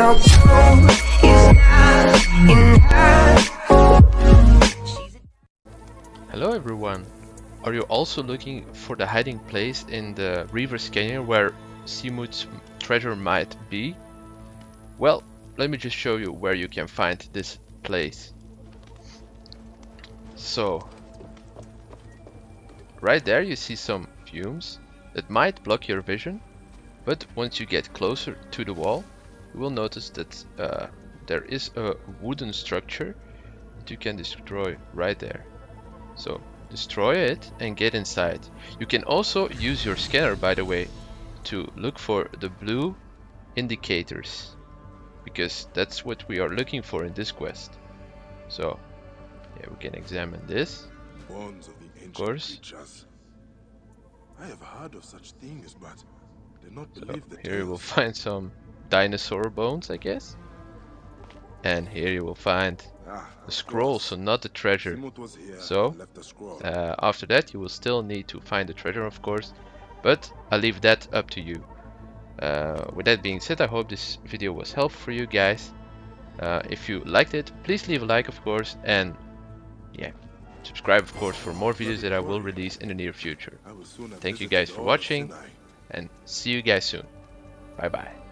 how true is not enough. Hello everyone! Are you also looking for the hiding place in the Reaver's Canyon where Seamoot's treasure might be? Well, let me just show you where you can find this place. So, right there you see some fumes that might block your vision, but once you get closer to the wall, you will notice that there is a wooden structure that you can destroy right there. So, destroy it and get inside. You can also use your scanner, by the way, to look for the blue indicators, because that's what we are looking for in this quest. So yeah, we can examine this. Bones of the ancient creatures. I have heard of such things, but do not believe the tales. Here you will find some dinosaur bones, I guess. And here you will find a scroll, so not the treasure. So after that you will still need to find the treasure, of course, but I'll leave that up to you. With that being said, I hope this video was helpful for you guys. If you liked it, please leave a like, of course, and yeah, subscribe, of course, for more videos that I will release in the near future. Thank you guys for watching, and see you guys soon. Bye bye.